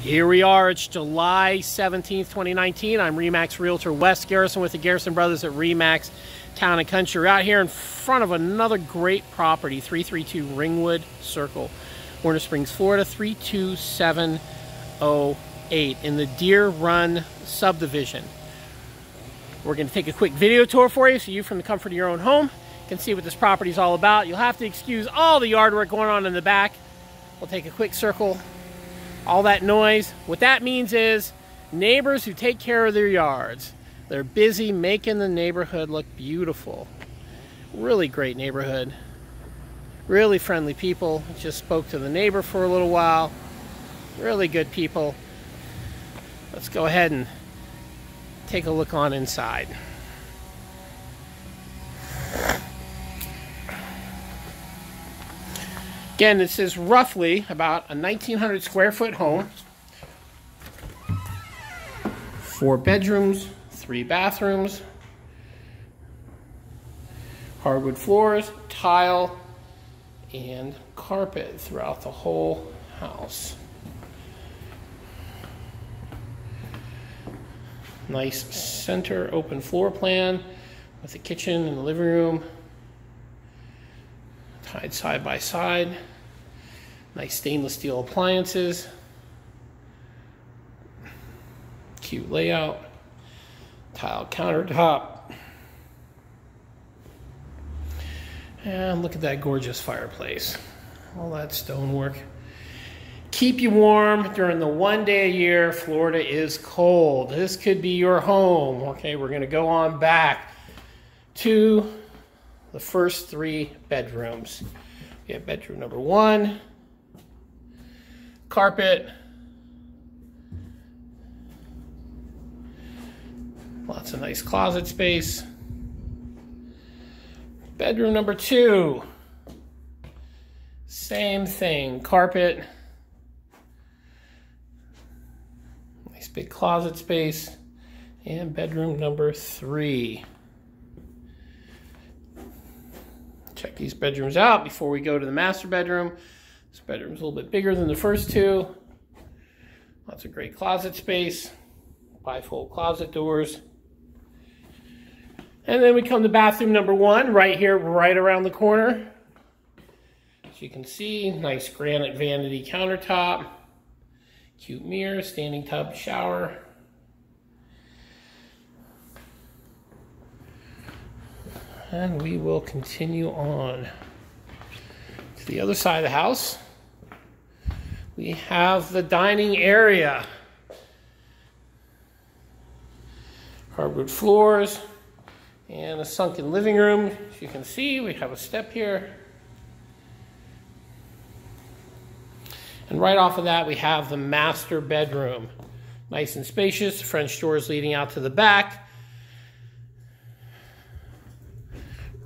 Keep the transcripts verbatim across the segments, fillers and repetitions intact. Here we are, it's July seventeenth, twenty nineteen. I'm RE-MAX Realtor Wes Garrison with the Garrison Brothers at RE-MAX Town and Country. We're out here in front of another great property, three three two Ringwood Circle, Winter Springs, Florida, three two seven oh eight in the Deer Run Subdivision. We're gonna take a quick video tour for you so you, from the comfort of your own home, can see what this property is all about. You'll have to excuse all the yard work going on in the back. We'll take a quick circle. All that noise, what that means is neighbors who take care of their yards. They're busy making the neighborhood look beautiful. Really great neighborhood. Really friendly people. Just spoke to the neighbor for a little while. Really good people. Let's go ahead and take a look on inside. Again, this is roughly about a nineteen hundred square foot home. Four bedrooms, three bathrooms, hardwood floors, tile, and carpet throughout the whole house. Nice center open floor plan with the kitchen and the living room tied side by side. Nice stainless steel appliances. Cute layout. Tiled countertop. And look at that gorgeous fireplace. All that stonework. Keep you warm during the one day a year Florida is cold. This could be your home. Okay, we're going to go on back to the first three bedrooms. We have bedroom number one. Carpet. Lots of nice closet space. Bedroom number two. Same thing. Carpet. Nice big closet space. And bedroom number three. Check these bedrooms out before we go to the master bedroom. This bedroom's a little bit bigger than the first two. Lots of great closet space, bifold closet doors. And then we come to bathroom number one, right here, right around the corner. As you can see, nice granite vanity countertop, cute mirror, standing tub, shower. And we will continue on to the other side of the house. We have the dining area. Hardwood floors and a sunken living room. As you can see, we have a step here. And right off of that, we have the master bedroom. Nice and spacious, French doors leading out to the back.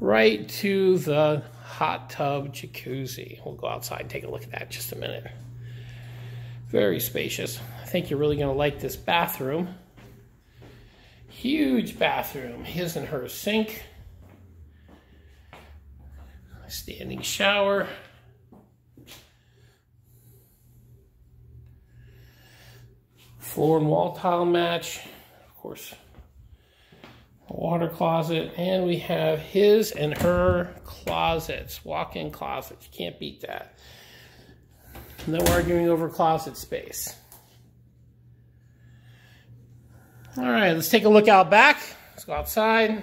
Right to the hot tub jacuzzi. We'll go outside and take a look at that in just a minute. Very spacious. I think you're really going to like this bathroom. Huge bathroom. His and her sink. Standing shower. Floor and wall tile match. Of course, water closet, and we have his and her closets, walk-in closets. You can't beat that. No arguing over closet space. All right, let's take a look out back. Let's go outside.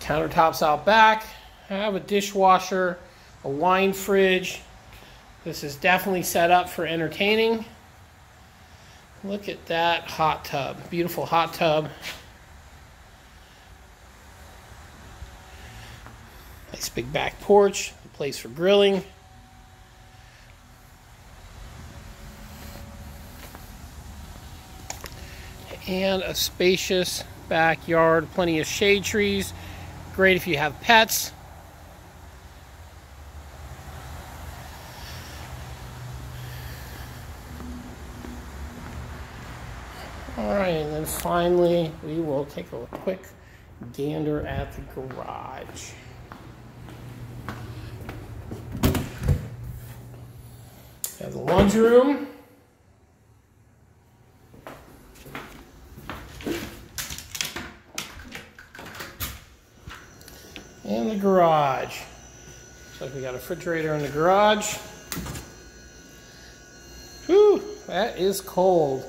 Countertops out back. I have a dishwasher, a wine fridge. This is definitely set up for entertaining. Look at that hot tub. Beautiful hot tub. Nice big back porch, a place for grilling. And a spacious backyard, plenty of shade trees. Great if you have pets. All right, and then finally, we will take a quick gander at the garage. We have the lunch room. And the garage. Looks like we got a refrigerator in the garage. Whew, that is cold.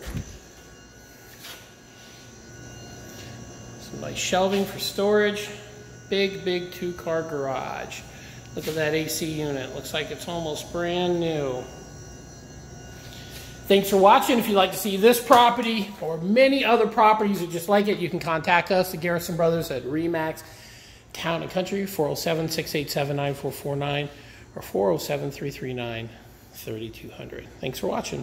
Some nice shelving for storage. Big, big two-car garage. Look at that A C unit. Looks like it's almost brand new. Thanks for watching. If you'd like to see this property or many other properties that just like it, you can contact us, the Garrison Brothers, at R E-MAX Town and Country, four oh seven, six eight seven, nine four four nine or four oh seven, three three nine, three two hundred. Thanks for watching.